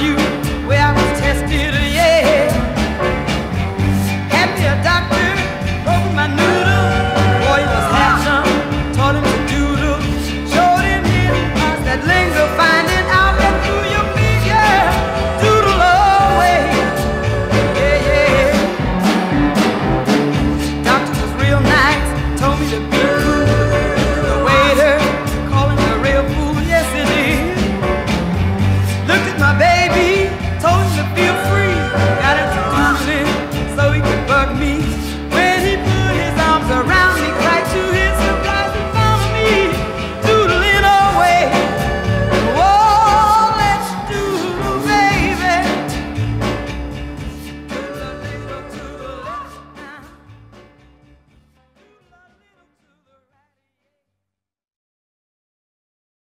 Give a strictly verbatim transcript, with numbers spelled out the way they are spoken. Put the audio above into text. you.